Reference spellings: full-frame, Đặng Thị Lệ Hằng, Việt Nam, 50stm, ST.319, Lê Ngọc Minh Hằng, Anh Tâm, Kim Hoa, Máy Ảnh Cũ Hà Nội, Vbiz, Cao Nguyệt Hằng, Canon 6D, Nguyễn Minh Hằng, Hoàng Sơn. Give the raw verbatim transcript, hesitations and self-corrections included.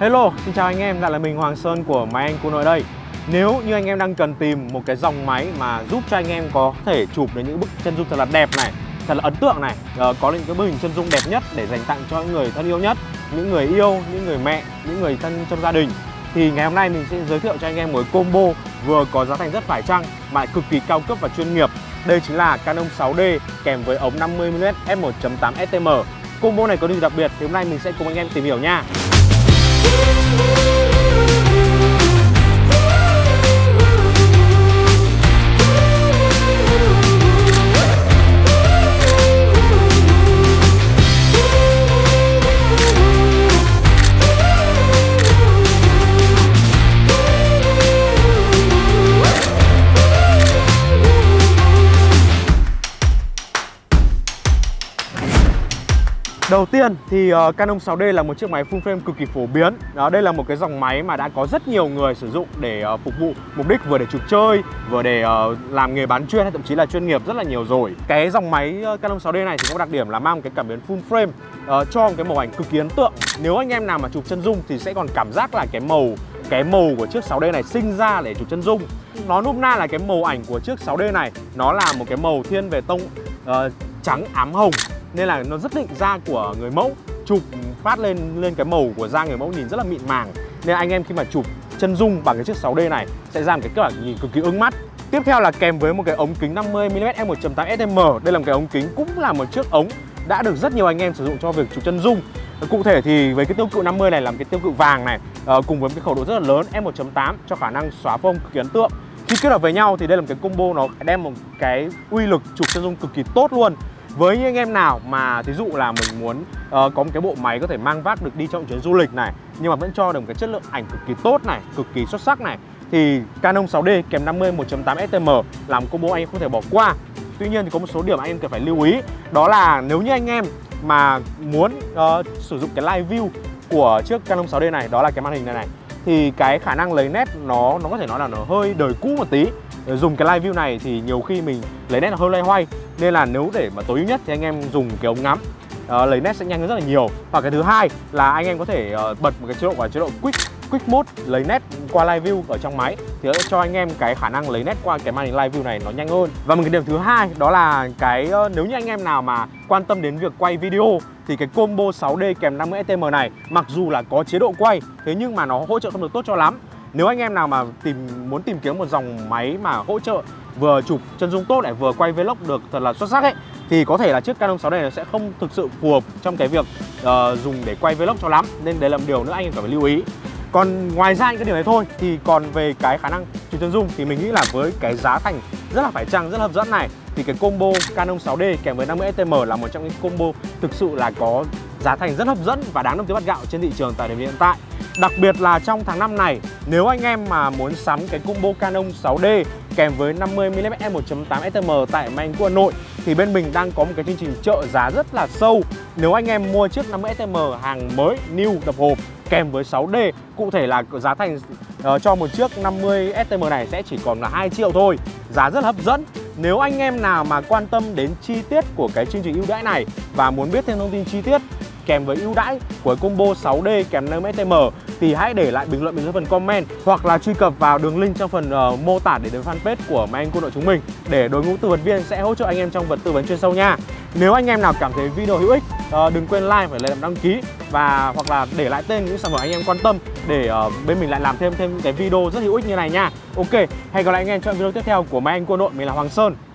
Hello, xin chào anh em, lại là mình Hoàng Sơn của Máy Ảnh Cũ Hà Nội đây. Nếu như anh em đang cần tìm một cái dòng máy mà giúp cho anh em có thể chụp đến những bức chân dung thật là đẹp này, thật là ấn tượng này, có những cái bức hình chân dung đẹp nhất để dành tặng cho những người thân yêu nhất, những người yêu, những người mẹ, những người thân trong gia đình, thì ngày hôm nay mình sẽ giới thiệu cho anh em một combo vừa có giá thành rất phải chăng mà cực kỳ cao cấp và chuyên nghiệp. Đây chính là Canon sáu D kèm với ống năm mươi mi li mét f một chấm tám S T M. Combo này có điều đặc biệt thì hôm nay mình sẽ cùng anh em tìm hiểu nha. Đầu tiên thì uh, Canon sáu D là một chiếc máy full frame cực kỳ phổ biến. Đó, đây là một cái dòng máy mà đã có rất nhiều người sử dụng để uh, phục vụ mục đích vừa để chụp chơi, vừa để uh, làm nghề bán chuyên hay thậm chí là chuyên nghiệp rất là nhiều rồi. Cái dòng máy uh, Canon sáu D này thì có đặc điểm là mang một cái cảm biến full frame uh, cho một cái màu ảnh cực kỳ ấn tượng. Nếu anh em nào mà chụp chân dung thì sẽ còn cảm giác là cái màu cái màu của chiếc sáu D này sinh ra để chụp chân dung. Nó nôm na là cái màu ảnh của chiếc sáu D này nó là một cái màu thiên về tông uh, trắng ám hồng, nên là nó rất định da của người mẫu, chụp phát lên lên cái màu của da người mẫu nhìn rất là mịn màng. Nên anh em khi mà chụp chân dung bằng cái chiếc sáu D này sẽ ra một cái kiểu nhìn cực kỳ ưng mắt. Tiếp theo là kèm với một cái ống kính năm mươi mi li mét f một chấm tám S T M. Đây là một cái ống kính, cũng là một chiếc ống đã được rất nhiều anh em sử dụng cho việc chụp chân dung. Cụ thể thì với cái tiêu cự năm mươi này làm cái tiêu cự vàng này, cùng với một cái khẩu độ rất là lớn f một chấm tám cho khả năng xóa phông cực kỳ ấn tượng. Khi kết hợp với nhau thì đây là một cái combo nó đem một cái uy lực chụp chân dung cực kỳ tốt luôn. Với những anh em nào mà thí dụ là mình muốn uh, có một cái bộ máy có thể mang vác được đi trong chuyến du lịch này, nhưng mà vẫn cho được một cái chất lượng ảnh cực kỳ tốt này, cực kỳ xuất sắc này, thì Canon sáu D kèm năm mươi f một chấm tám S T M là một combo anh em không thể bỏ qua. Tuy nhiên thì có một số điểm anh em cần phải lưu ý. Đó là nếu như anh em mà muốn uh, sử dụng cái live view của chiếc Canon sáu D này, đó là cái màn hình này này, thì cái khả năng lấy nét nó nó có thể nói là nó hơi đời cũ một tí. Dùng cái live view này thì nhiều khi mình lấy nét là hơi loay hoay, nên là nếu để mà tối ưu nhất thì anh em dùng cái ống ngắm à, lấy nét sẽ nhanh hơn rất là nhiều. Và cái thứ hai là anh em có thể uh, bật một cái chế độ và chế độ quick quick mode lấy nét qua live view ở trong máy, thì sẽ cho anh em cái khả năng lấy nét qua cái màn hình live view này nó nhanh hơn. Và một cái điểm thứ hai đó là cái uh, nếu như anh em nào mà quan tâm đến việc quay video thì cái combo sáu D kèm năm mươi S T M này mặc dù là có chế độ quay, thế nhưng mà nó hỗ trợ không được tốt cho lắm. Nếu anh em nào mà tìm muốn tìm kiếm một dòng máy mà hỗ trợ vừa chụp chân dung tốt lại vừa quay vlog được thật là xuất sắc ấy, thì có thể là chiếc Canon sáu D này sẽ không thực sự phù hợp trong cái việc uh, dùng để quay vlog cho lắm, nên đấy là một điều nữa anh em phải lưu ý. Còn ngoài ra những cái điều này thôi thì còn về cái khả năng chụp chân dung thì mình nghĩ là với cái giá thành rất là phải chăng, rất là hấp dẫn này, thì cái combo Canon sáu D kèm với năm mươi S T M là một trong những combo thực sự là có giá thành rất hấp dẫn và đáng đồng tiền bát gạo trên thị trường tại điểm hiện tại. Đặc biệt là trong tháng năm này, nếu anh em mà muốn sắm cái combo Canon sáu D kèm với năm mươi mi li mét f một chấm tám S T M tại Máy Ảnh Cũ Hà Nội thì bên mình đang có một cái chương trình trợ giá rất là sâu. Nếu anh em mua chiếc năm mươi S T M hàng mới new đập hộp kèm với sáu D, cụ thể là giá thành uh, cho một chiếc năm mươi S T M này sẽ chỉ còn là hai triệu thôi. Giá rất hấp dẫn. Nếu anh em nào mà quan tâm đến chi tiết của cái chương trình ưu đãi này và muốn biết thêm thông tin chi tiết kèm với ưu đãi của combo sáu D kèm năm mươi S T M thì hãy để lại bình luận bên dưới phần comment, hoặc là truy cập vào đường link trong phần uh, mô tả để đến fanpage của Máy Ảnh Cũ Hà Nội chúng mình, để đội ngũ tư vấn viên sẽ hỗ trợ anh em trong phần tư vấn chuyên sâu nha. Nếu anh em nào cảm thấy video hữu ích, uh, đừng quên like và lượt đăng ký, và hoặc là để lại tên những sản phẩm anh em quan tâm để uh, bên mình lại làm thêm thêm cái video rất hữu ích như này nha. Ok, hẹn gặp lại anh em trong video tiếp theo của Máy Ảnh Cũ Hà Nội. Mình là Hoàng Sơn.